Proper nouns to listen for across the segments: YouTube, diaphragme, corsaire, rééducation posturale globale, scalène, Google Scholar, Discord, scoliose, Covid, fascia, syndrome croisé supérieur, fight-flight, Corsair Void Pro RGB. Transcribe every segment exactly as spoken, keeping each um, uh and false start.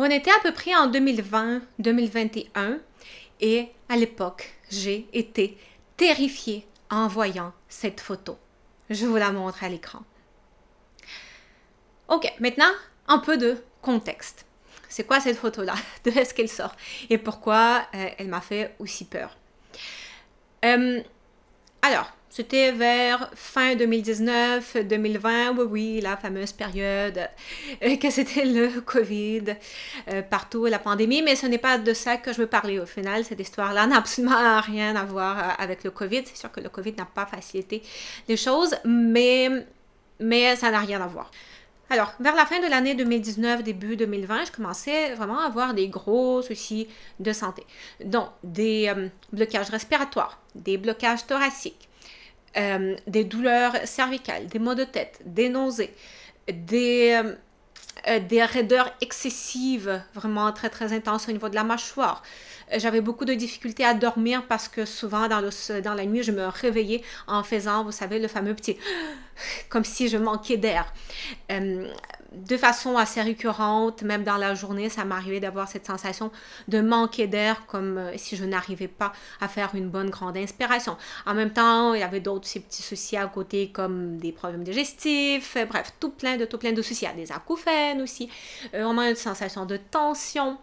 On était à peu près en deux mille vingt, deux mille vingt et un et à l'époque, j'ai été terrifiée en voyant cette photo. Je vous la montre à l'écran. Ok, maintenant, un peu de contexte. C'est quoi cette photo-là? De est-ce qu'elle sort? Et pourquoi euh, elle m'a fait aussi peur? Euh, alors, c'était vers fin deux mille dix-neuf, deux mille vingt, oui, oui, la fameuse période euh, que c'était le Covid, euh, partout, la pandémie, mais ce n'est pas de ça que je veux parler au final. Cette histoire-là n'a absolument rien à voir avec le Covid. C'est sûr que le Covid n'a pas facilité les choses, mais, mais ça n'a rien à voir. Alors, vers la fin de l'année deux mille dix-neuf, début deux mille vingt, je commençais vraiment à avoir des gros soucis de santé. Donc, des euh, blocages respiratoires, des blocages thoraciques, euh, des douleurs cervicales, des maux de tête, des nausées, des, euh, des raideurs excessives, vraiment très très intenses au niveau de la mâchoire. J'avais beaucoup de difficultés à dormir parce que souvent dans, le, dans la nuit, je me réveillais en faisant, vous savez, le fameux petit... comme si je manquais d'air. Euh, de façon assez récurrente, même dans la journée, ça m'arrivait d'avoir cette sensation de manquer d'air, comme si je n'arrivais pas à faire une bonne grande inspiration. En même temps, il y avait d'autres petits soucis à côté, comme des problèmes digestifs, bref, tout plein de, tout plein de soucis. Il y a des acouphènes aussi, euh, on a une sensation de tension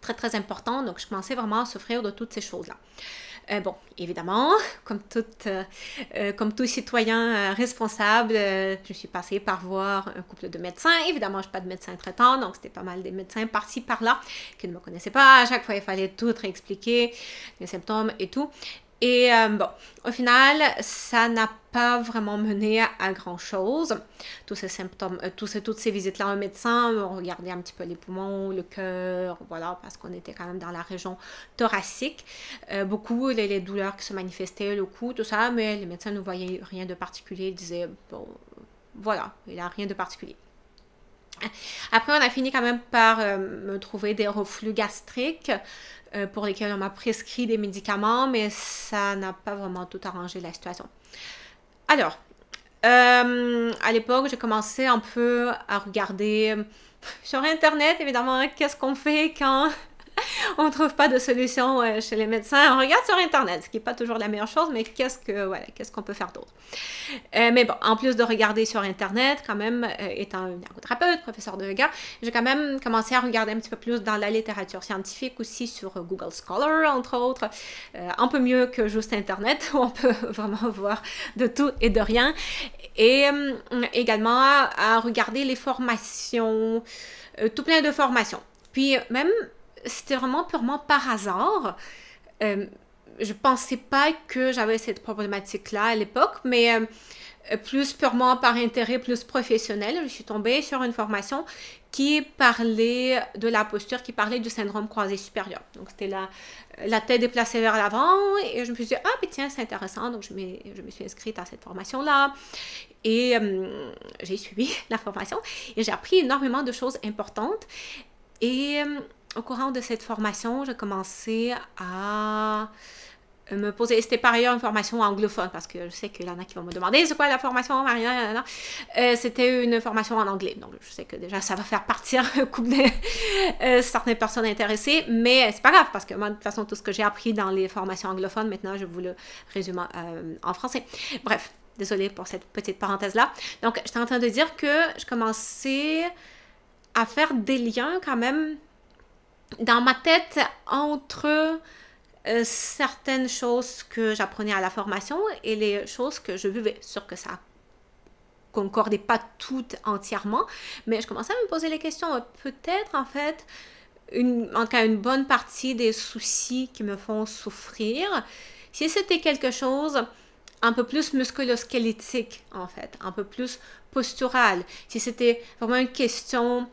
très très importante, donc je commençais vraiment à souffrir de toutes ces choses-là. Euh, bon, évidemment, comme tout, euh, comme tout citoyen euh, responsable, euh, je suis passée par voir un couple de médecins. Évidemment, je n'ai pas de médecin traitant, donc c'était pas mal des médecins par-ci, par-là, qui ne me connaissaient pas. À chaque fois, il fallait tout réexpliquer, les symptômes et tout. Et euh, bon, au final, ça n'a pas vraiment mené à, à grand-chose. Tous ces symptômes, euh, tous ces, toutes ces visites-là au médecin, on regardait un petit peu les poumons, le cœur, voilà, parce qu'on était quand même dans la région thoracique. Euh, beaucoup, les, les douleurs qui se manifestaient, le cou, tout ça, mais les médecins ne voyaient rien de particulier. Ils disaient, bon, voilà, il n'y a rien de particulier. Après, on a fini quand même par euh, me trouver des reflux gastriques euh, pour lesquels on m'a prescrit des médicaments, mais ça n'a pas vraiment tout arrangé la situation. Alors, euh, à l'époque, j'ai commencé un peu à regarder euh, sur Internet, évidemment, qu'est-ce qu'on fait quand on ne trouve pas de solution euh, chez les médecins. On regarde sur Internet, ce qui n'est pas toujours la meilleure chose, mais qu'est-ce que, voilà, qu'est-ce qu'on peut faire d'autre? Euh, mais bon, en plus de regarder sur Internet, quand même, euh, étant une ergothérapeute, professeur de yoga, j'ai quand même commencé à regarder un petit peu plus dans la littérature scientifique, aussi sur Google Scholar, entre autres, euh, un peu mieux que juste Internet, où on peut vraiment voir de tout et de rien. Et euh, également à, à regarder les formations, euh, tout plein de formations. Puis même... c'était vraiment purement par hasard. Euh, je pensais pas que j'avais cette problématique-là à l'époque, mais euh, plus purement par intérêt, plus professionnel, je suis tombée sur une formation qui parlait de la posture, qui parlait du syndrome croisé supérieur. Donc, c'était la, la tête déplacée vers l'avant et je me suis dit, ah, mais tiens, c'est intéressant. Donc, je, je me suis inscrite à cette formation-là et euh, j'ai suivi la formation et j'ai appris énormément de choses importantes. Et... au courant de cette formation, j'ai commencé à me poser. C'était par ailleurs une formation anglophone, parce que je sais qu'il y en a qui vont me demander c'est quoi la formation, Mariana. Euh, C'était une formation en anglais, donc je sais que déjà ça va faire partir euh, certaines personnes intéressées, mais c'est pas grave, parce que moi, de toute façon, tout ce que j'ai appris dans les formations anglophones, maintenant je vous le résume euh, en français. Bref, désolée pour cette petite parenthèse-là. Donc, j'étais en train de dire que je commençais à faire des liens quand même dans ma tête entre euh, certaines choses que j'apprenais à la formation et les choses que je vivais. Sûr que ça concordait pas toutes entièrement, mais je commençais à me poser les questions. Peut-être en fait, une, en tout cas une bonne partie des soucis qui me font souffrir, si c'était quelque chose un peu plus musculo-squelettique en fait, un peu plus postural, si c'était vraiment une question...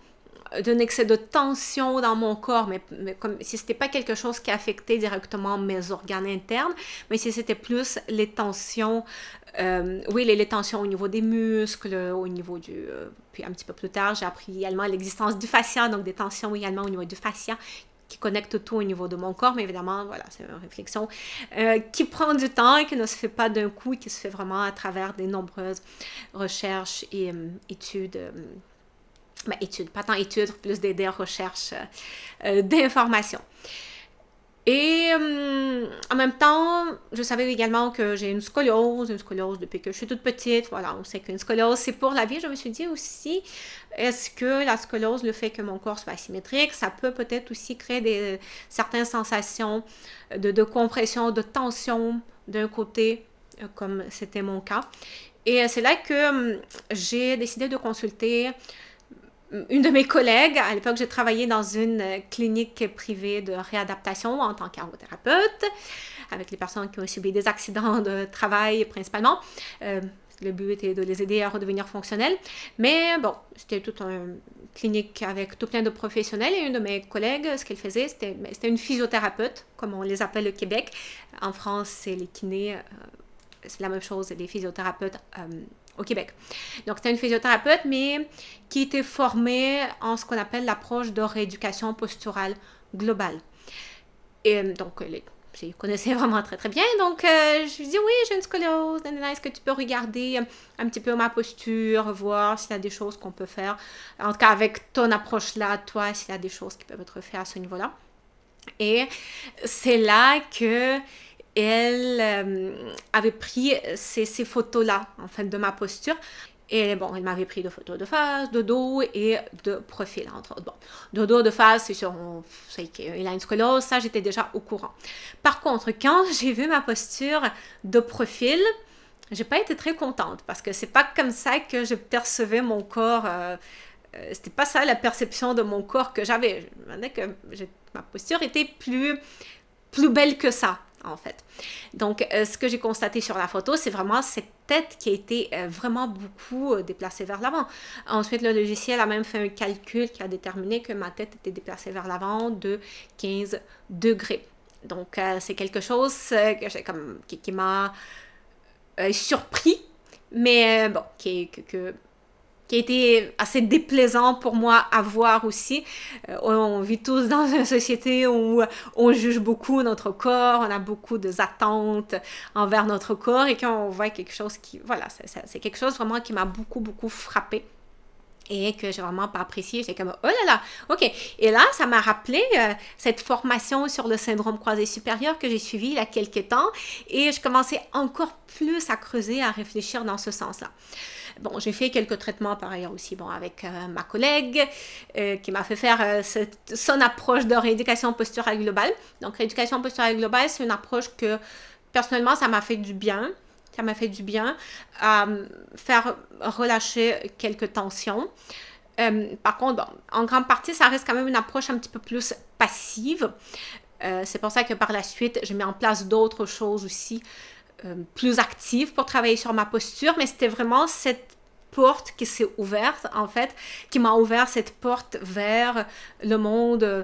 d'un excès de tension dans mon corps, mais, mais comme si c'était pas quelque chose qui affectait directement mes organes internes, mais si c'était plus les tensions, euh, oui, les, les tensions au niveau des muscles, au niveau du... Euh, puis un petit peu plus tard, j'ai appris également l'existence du fascia, donc des tensions également au niveau du fascia, qui connecte tout au niveau de mon corps, mais évidemment, voilà, c'est une réflexion euh, qui prend du temps et qui ne se fait pas d'un coup, qui se fait vraiment à travers des nombreuses recherches et euh, études euh, mais études, pas tant études, plus des, des recherches euh, d'informations. Et hum, en même temps, je savais également que j'ai une scoliose, une scoliose depuis que je suis toute petite. Voilà, on sait qu'une scoliose, c'est pour la vie. Je me suis dit aussi, est-ce que la scoliose, le fait que mon corps soit asymétrique, ça peut peut-être aussi créer des, certaines sensations de, de compression, de tension d'un côté, comme c'était mon cas. Et c'est là que hum, j'ai décidé de consulter une de mes collègues. À l'époque, j'ai travaillé dans une clinique privée de réadaptation en tant qu'ergothérapeute, avec les personnes qui ont subi des accidents de travail principalement. Euh, le but était de les aider à redevenir fonctionnels. Mais bon, c'était toute une clinique avec tout plein de professionnels. Et une de mes collègues, ce qu'elle faisait, c'était une physiothérapeute, comme on les appelle au Québec. En France, c'est les kinés, euh, c'est la même chose, les physiothérapeutes euh, au Québec. Donc, c'était une physiothérapeute, mais qui était formée en ce qu'on appelle l'approche de rééducation posturale globale. Et donc, je connaissais vraiment très, très bien. Donc, euh, je lui dis, oui, j'ai une scoliose. Est-ce que tu peux regarder un petit peu ma posture, voir s'il y a des choses qu'on peut faire. En tout cas, avec ton approche-là, toi, s'il y a des choses qui peuvent être faites à ce niveau-là. Et c'est là que... elle euh, avait pris ces, ces photos-là, en fait, de ma posture. Et bon, elle m'avait pris de photos de face, de dos et de profil, entre autres. Bon, de dos, de face, c'est sûr, on sait qu'il a une scoliose, ça, j'étais déjà au courant. Par contre, quand j'ai vu ma posture de profil, j'ai pas été très contente parce que c'est pas comme ça que je percevais mon corps. Euh, euh, C'était pas ça la perception de mon corps que j'avais. Je me demandais que ma posture était plus, plus belle que ça, en fait. Donc, euh, ce que j'ai constaté sur la photo, c'est vraiment cette tête qui a été euh, vraiment beaucoup euh, déplacée vers l'avant. Ensuite, le logiciel a même fait un calcul qui a déterminé que ma tête était déplacée vers l'avant de quinze degrés. Donc, euh, c'est quelque chose euh, que j'ai comme, qui, qui m'a euh, surpris, mais euh, bon, qui, que, que, qui a été assez déplaisant pour moi à voir aussi. Euh, on vit tous dans une société où on juge beaucoup notre corps, on a beaucoup d'attentes envers notre corps, et quand on voit quelque chose qui... Voilà, c'est quelque chose vraiment qui m'a beaucoup, beaucoup frappée et que j'ai vraiment pas apprécié. J'étais comme, oh là là, ok. Et là, ça m'a rappelé euh, cette formation sur le syndrome croisé supérieur que j'ai suivie il y a quelques temps, et je commençais encore plus à creuser, à réfléchir dans ce sens-là. Bon, j'ai fait quelques traitements par ailleurs aussi, bon, avec euh, ma collègue euh, qui m'a fait faire euh, cette, son approche de rééducation posturale globale. Donc, rééducation posturale globale, c'est une approche que, personnellement, ça m'a fait du bien. Ça m'a fait du bien à euh, faire relâcher quelques tensions. Euh, par contre, bon, en grande partie, ça reste quand même une approche un petit peu plus passive. Euh, c'est pour ça que par la suite, j'ai mis en place d'autres choses aussi, Euh, plus active pour travailler sur ma posture, mais c'était vraiment cette porte qui s'est ouverte, en fait, qui m'a ouvert cette porte vers le monde euh,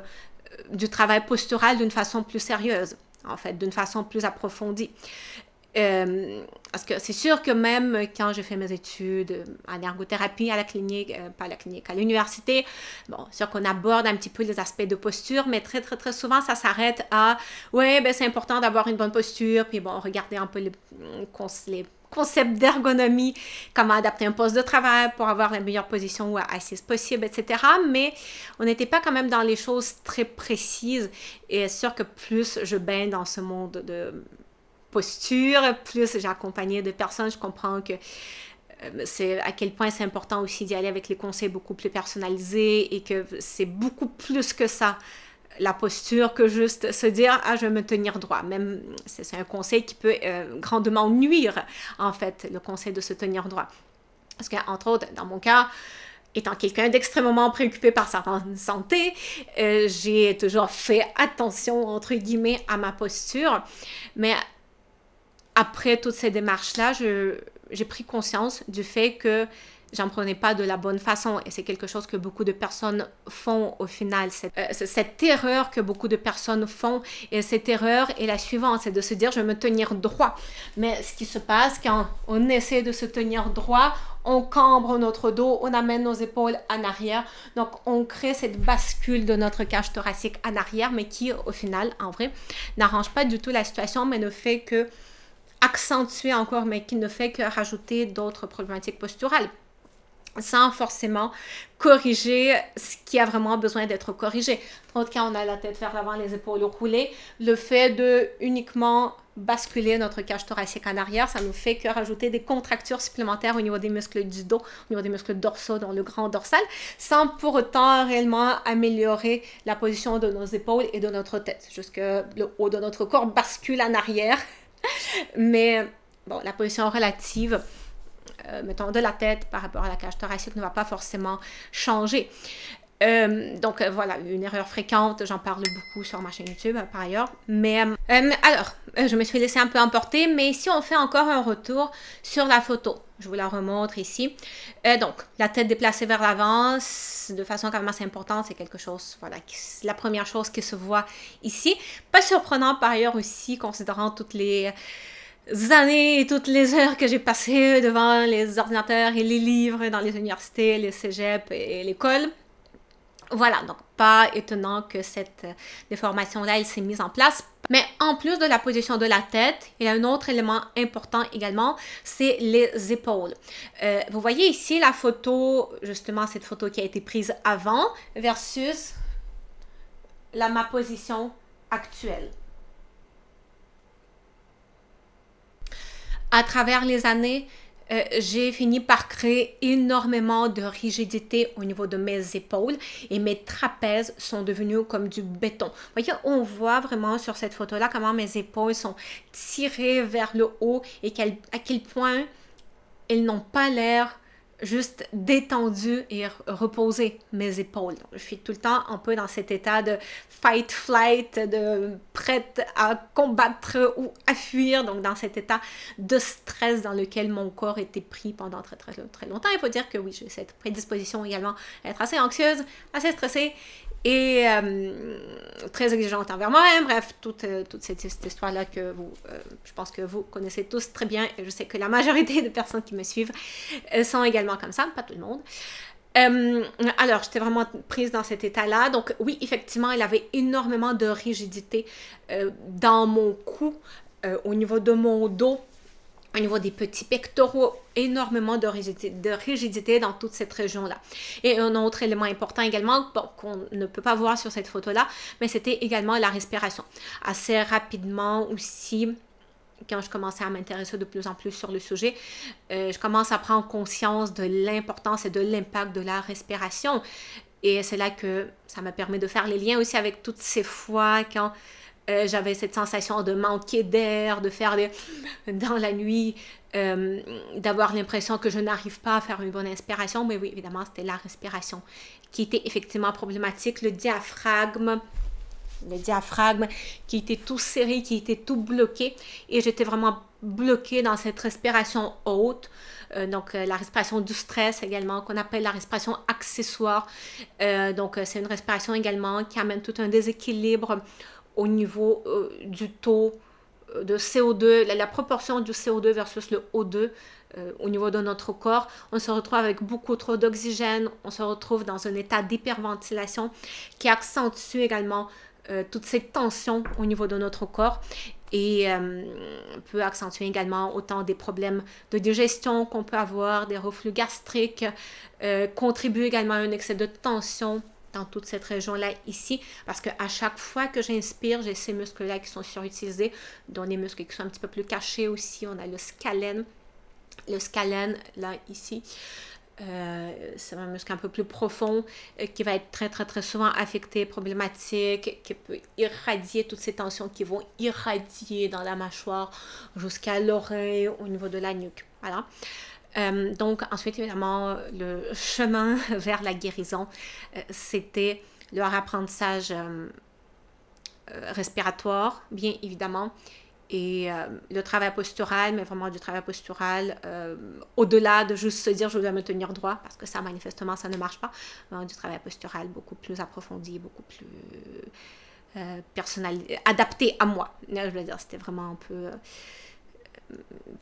du travail postural d'une façon plus sérieuse, en fait, d'une façon plus approfondie. Euh, parce que c'est sûr que même quand j'ai fait mes études en ergothérapie à la clinique, euh, pas à la clinique, à l'université, bon, c'est sûr qu'on aborde un petit peu les aspects de posture, mais très, très, très souvent, ça s'arrête à « ouais, ben c'est important d'avoir une bonne posture », puis bon, regarder un peu les, les concepts d'ergonomie, comment adapter un poste de travail pour avoir la meilleure position ou assise possible, et cetera. Mais on n'était pas quand même dans les choses très précises, et c'est sûr que plus je baigne dans ce monde de... posture, plus j'ai accompagné de personnes, je comprends que euh, c'est à quel point c'est important aussi d'y aller avec les conseils beaucoup plus personnalisés, et que c'est beaucoup plus que ça, la posture, que juste se dire « ah, je vais me tenir droit ». Même, c'est un conseil qui peut euh, grandement nuire, en fait, le conseil de se tenir droit. Parce qu'entre autres, dans mon cas, étant quelqu'un d'extrêmement préoccupé par sa santé, euh, j'ai toujours fait attention, entre guillemets, à ma posture, mais après toutes ces démarches-là, j'ai pris conscience du fait que j'en prenais pas de la bonne façon. Et c'est quelque chose que beaucoup de personnes font au final. Cette, euh, cette erreur que beaucoup de personnes font, et cette erreur est la suivante, c'est de se dire « je vais me tenir droit ». Mais ce qui se passe, quand on essaie de se tenir droit, on cambre notre dos, on amène nos épaules en arrière. Donc, on crée cette bascule de notre cage thoracique en arrière, mais qui, au final, en vrai, n'arrange pas du tout la situation, mais ne fait que accentuer encore, mais qui ne fait que rajouter d'autres problématiques posturales. sans forcément corriger ce qui a vraiment besoin d'être corrigé. Donc, quand on a la tête vers l'avant, les épaules roulées, le fait de uniquement basculer notre cage thoracique en arrière, ça nous fait que rajouter des contractures supplémentaires au niveau des muscles du dos, au niveau des muscles dorsaux, dans le grand dorsal, sans pour autant réellement améliorer la position de nos épaules et de notre tête. Jusque le haut de notre corps bascule en arrière, mais bon, la position relative, Euh, mettons, de la tête par rapport à la cage thoracique ne va pas forcément changer. Euh, donc, euh, voilà, une erreur fréquente, j'en parle beaucoup sur ma chaîne YouTube, euh, par ailleurs. Mais, euh, alors, euh, je me suis laissée un peu emporter, mais ici, on fait encore un retour sur la photo. Je vous la remontre ici. Euh, donc, la tête déplacée vers l'avant, de façon quand même assez importante, c'est quelque chose, voilà, qui, la première chose qui se voit ici. Pas surprenant, par ailleurs, aussi, considérant toutes les années et toutes les heures que j'ai passées devant les ordinateurs et les livres dans les universités, les cégeps et l'école. Voilà, donc pas étonnant que cette déformation-là, elle s'est mise en place. Mais en plus de la position de la tête, il y a un autre élément important également, c'est les épaules. Euh, vous voyez ici la photo, justement cette photo qui a été prise avant versus la, ma position actuelle. À travers les années, euh, j'ai fini par créer énormément de rigidité au niveau de mes épaules et mes trapèzes sont devenus comme du béton. Vous voyez, on voit vraiment sur cette photo-là comment mes épaules sont tirées vers le haut et quel, à quel point elles n'ont pas l'air juste détendues et reposées, mes épaules. Donc, je suis tout le temps un peu dans cet état de fight-flight, de prête à combattre ou à fuir, donc dans cet état de stress dans lequel mon corps était pris pendant très très très longtemps. Il faut dire que oui, j'ai cette prédisposition également à être assez anxieuse, assez stressée et euh, très exigeante envers moi-même. Bref, toute, toute cette, cette histoire-là que vous, euh, je pense que vous connaissez tous très bien, et je sais que la majorité des personnes qui me suivent euh, sont également comme ça, pas tout le monde. Euh, alors, j'étais vraiment prise dans cet état-là. Donc oui, effectivement, il avait énormément de rigidité euh, dans mon cou, euh, au niveau de mon dos, au niveau des petits pectoraux, énormément de rigidité, de rigidité dans toute cette région-là. Et un autre élément important également, bon, qu'on ne peut pas voir sur cette photo-là, mais c'était également la respiration. Assez rapidement aussi, quand je commençais à m'intéresser de plus en plus sur le sujet, euh, je commence à prendre conscience de l'importance et de l'impact de la respiration. Et c'est là que ça m'a permis de faire les liens aussi avec toutes ces fois quand Euh, j'avais cette sensation de manquer d'air, de faire des dans la nuit, euh, d'avoir l'impression que je n'arrive pas à faire une bonne inspiration. Mais oui, évidemment, c'était la respiration qui était effectivement problématique. Le diaphragme, le diaphragme qui était tout serré, qui était tout bloqué. Et j'étais vraiment bloquée dans cette respiration haute. Euh, donc, euh, la respiration du stress également, qu'on appelle la respiration accessoire. Euh, donc, euh, c'est une respiration également qui amène tout un déséquilibre au niveau euh, du taux de C O deux, la, la proportion du C O deux versus le O deux euh, au niveau de notre corps. On se retrouve avec beaucoup trop d'oxygène, on se retrouve dans un état d'hyperventilation qui accentue également euh, toute cette tension au niveau de notre corps et euh, peut accentuer également autant des problèmes de digestion qu'on peut avoir, des reflux gastriques, euh, contribue également à un excès de tension dans toute cette région-là ici, parce qu'à chaque fois que j'inspire, j'ai ces muscles-là qui sont surutilisés, dont les muscles qui sont un petit peu plus cachés aussi. On a le scalène, le scalène là ici, euh, c'est un muscle un peu plus profond euh, qui va être très très très souvent affecté, problématique, qui peut irradier toutes ces tensions qui vont irradier dans la mâchoire jusqu'à l'oreille, au niveau de la nuque, voilà. Euh, donc ensuite, évidemment, le chemin vers la guérison, euh, c'était leur apprentissage euh, euh, respiratoire, bien évidemment, et euh, le travail postural, mais vraiment du travail postural, euh, au-delà de juste se dire « je dois me tenir droit », parce que ça, manifestement, ça ne marche pas, euh, du travail postural beaucoup plus approfondi, beaucoup plus euh, personnel, adapté à moi. Je veux dire, c'était vraiment un peu Euh,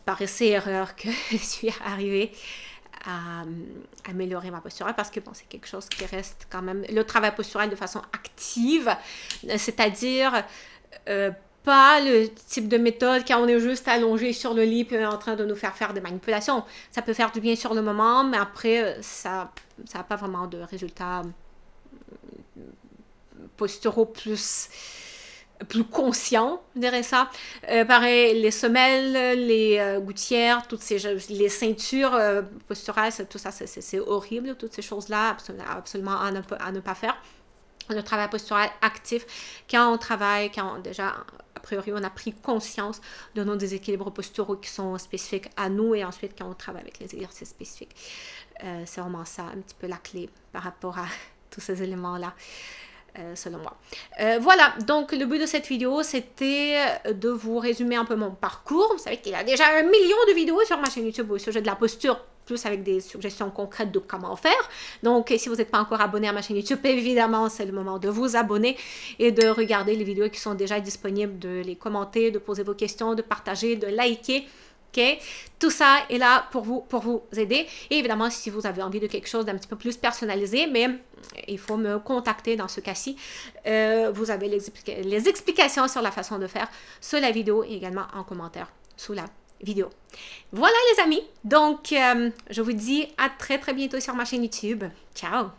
par essai erreur que je suis arrivée à, à améliorer ma posture, parce que bon, c'est quelque chose qui reste quand même, le travail postural de façon active, c'est-à-dire euh, pas le type de méthode quand on est juste allongé sur le lit et en train de nous faire faire des manipulations. Ça peut faire du bien sur le moment, mais après, ça ça n'a pas vraiment de résultats posturaux plus, plus conscients, je dirais ça. Euh, pareil, les semelles, les euh, gouttières, toutes ces les ceintures euh, posturales, tout ça, c'est horrible, toutes ces choses-là, absolument, absolument à, ne, à ne pas faire. Le travail postural actif, quand on travaille, quand on, déjà, a priori, on a pris conscience de nos déséquilibres posturaux qui sont spécifiques à nous, et ensuite, quand on travaille avec les exercices spécifiques. Euh, c'est vraiment ça, un petit peu la clé par rapport à tous ces éléments-là, euh, selon moi. Euh, voilà, donc le but de cette vidéo, c'était de vous résumer un peu mon parcours. Vous savez qu'il y a déjà un million de vidéos sur ma chaîne YouTube au sujet de la posture, plus avec des suggestions concrètes de comment faire. Donc, si vous n'êtes pas encore abonné à ma chaîne YouTube, évidemment, c'est le moment de vous abonner et de regarder les vidéos qui sont déjà disponibles, de les commenter, de poser vos questions, de partager, de liker. Okay. Tout ça est là pour vous, pour vous aider. Et évidemment, si vous avez envie de quelque chose d'un petit peu plus personnalisé, mais il faut me contacter dans ce cas-ci. Euh, vous avez les, explica les explications sur la façon de faire sur la vidéo et également en commentaire sous la vidéo. Voilà les amis, donc euh, je vous dis à très très bientôt sur ma chaîne YouTube. Ciao!